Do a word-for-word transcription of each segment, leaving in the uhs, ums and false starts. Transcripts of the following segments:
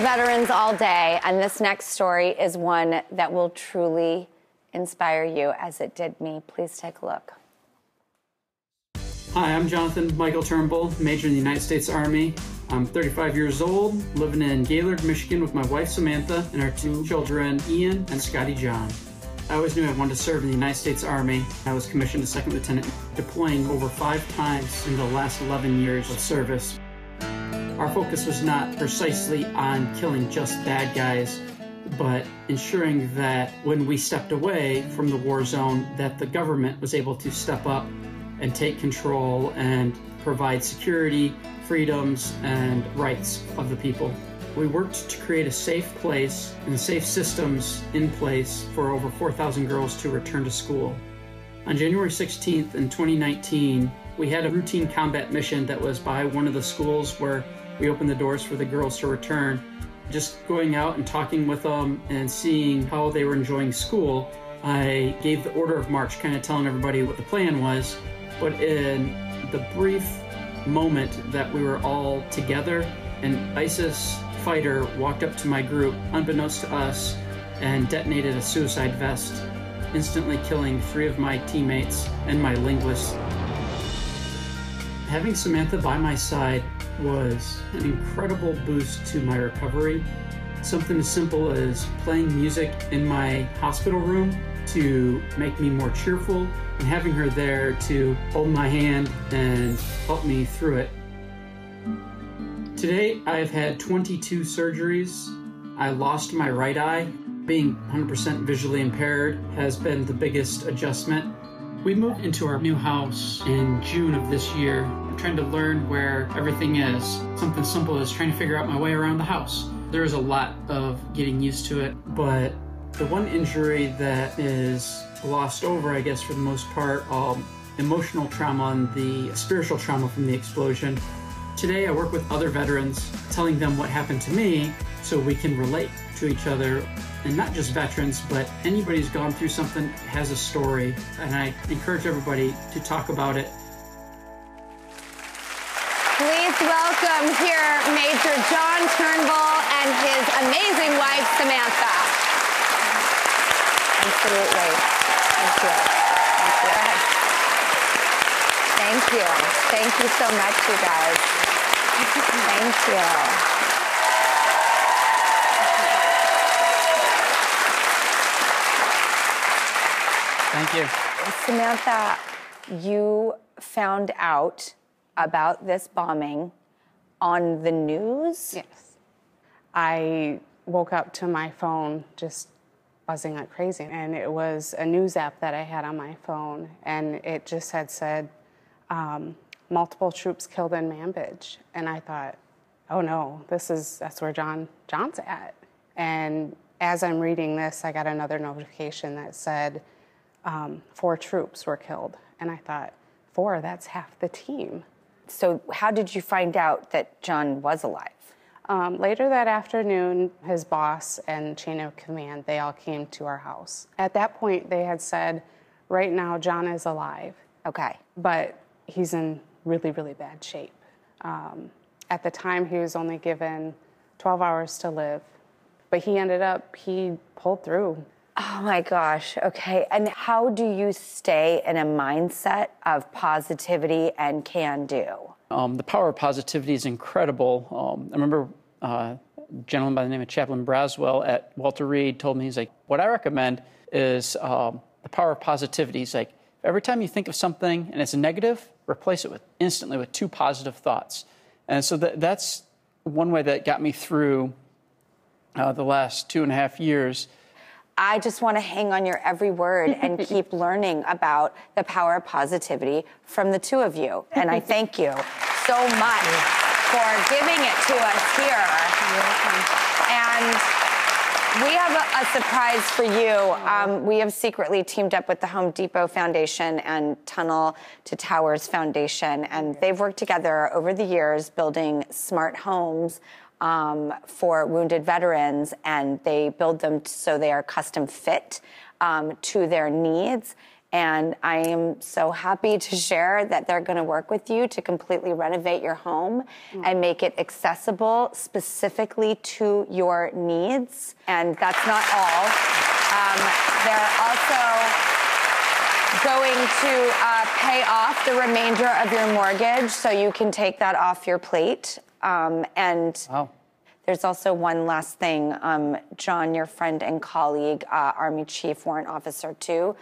veterans all day, and this next story is one that will truly inspire you as it did me. Please take a look. Hi, I'm Jonathan Michael Turnbull, major in the United States Army. I'm thirty-five years old, living in Gaylord, Michigan with my wife Samantha and our two children, Ian and Scotty John. I always knew I wanted to serve in the United States Army. I was commissioned as second lieutenant, deploying over five times in the last eleven years of service. Our focus was not precisely on killing just bad guys, but ensuring that when we stepped away from the war zone, that the government was able to step up and take control and provide security, freedoms, and rights of the people. We worked to create a safe place and safe systems in place for over four thousand girls to return to school. On January sixteenth in twenty nineteen, we had a routine combat mission that was by one of the schools where we opened the doors for the girls to return. Just going out and talking with them and seeing how they were enjoying school, I gave the order of march, kind of telling everybody what the plan was. But in the brief moment that we were all together, an ISIS fighter walked up to my group, unbeknownst to us, and detonated a suicide vest, instantly killing three of my teammates and my linguist. Having Samantha by my side was an incredible boost to my recovery. Something as simple as playing music in my hospital room to make me more cheerful, and having her there to hold my hand and help me through it. Today, I've had twenty-two surgeries. I lost my right eye. Being one hundred percent visually impaired has been the biggest adjustment. We moved into our new house in June of this year. I'm trying to learn where everything is. Something simple as trying to figure out my way around the house. There is a lot of getting used to it, but the one injury that is glossed over, I guess, for the most part, um, emotional trauma and the spiritual trauma from the explosion. Today, I work with other veterans, telling them what happened to me so we can relate to each other. And not just veterans, but anybody who's gone through something has a story. And I encourage everybody to talk about it. Please welcome here Major John Turnbull and his amazing wife, Samantha. Absolutely. Thank you. Thank you. Thank you so much, you guys. Thank you. Thank you. Samantha, you found out about this bombing on the news? Yes. I woke up to my phone just buzzing like crazy, and it was a news app that I had on my phone, and it just had said, um, multiple troops killed in Manbij. And I thought, oh no, this is, that's where John, John's at. And as I'm reading this, I got another notification that said um, four troops were killed. And I thought, four, that's half the team. So how did you find out that John was alive? Um, later that afternoon, his boss and chain of command, they all came to our house. At that point, they had said, right now, John is alive. Okay. But he's in really, really bad shape. Um, at the time, he was only given twelve hours to live, but he ended up, he pulled through. Oh my gosh, okay. And how do you stay in a mindset of positivity and can do? Um, the power of positivity is incredible. Um, I remember uh, a gentleman by the name of Chaplain Braswell at Walter Reed told me, he's like, what I recommend is um, the power of positivity. He's like, every time you think of something and it's a negative, replace it with instantly with two positive thoughts. And so that, that's one way that got me through uh, the last two and a half years. I just want to hang on your every word and keep learning about the power of positivity from the two of you. And I thank you so much for giving it to us here. You're welcome. And we have a, a surprise for you. Um, we have secretly teamed up with the Home Depot Foundation and Tunnel to Towers Foundation, and they've worked together over the years building smart homes um, for wounded veterans, and they build them so they are custom fit um, to their needs. And I am so happy to share that they're going to work with you to completely renovate your home mm-hmm. and make it accessible specifically to your needs. And that's not all. Um, they're also going to uh, pay off the remainder of your mortgage so you can take that off your plate. Um, and wow. There's also one last thing. Um, John, your friend and colleague, uh, Army Chief Warrant Officer two,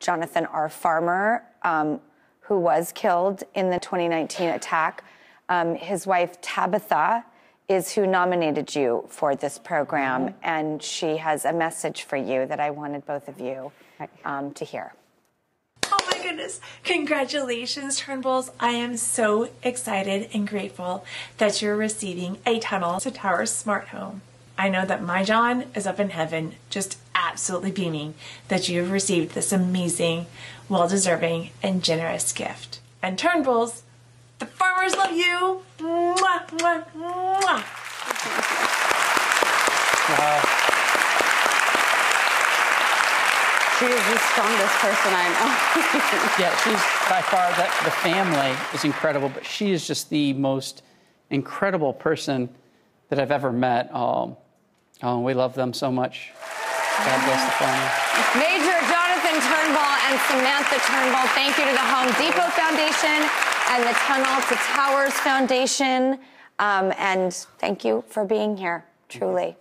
Jonathan R. Farmer, um, who was killed in the twenty nineteen attack. Um, his wife, Tabitha, is who nominated you for this program. Mm-hmm. And she has a message for you that I wanted both of you um, to hear. Oh my goodness. Congratulations, Turnbulls. I am so excited and grateful that you're receiving a Tunnel to Towers smart home. I know that my John is up in heaven, just absolutely beaming that you've received this amazing, well-deserving, and generous gift. And Turnbulls, the farmers love you. Mwah, mwah, mwah. Wow. She is the strongest person I know. Yeah, she's by far, the, the family is incredible, but she is just the most incredible person that I've ever met. Um, oh, we love them so much. God bless the family. Major Jonathan Turnbull and Samantha Turnbull, thank you to the Home Depot Foundation and the Tunnel to Towers Foundation. Um, and thank you for being here, truly.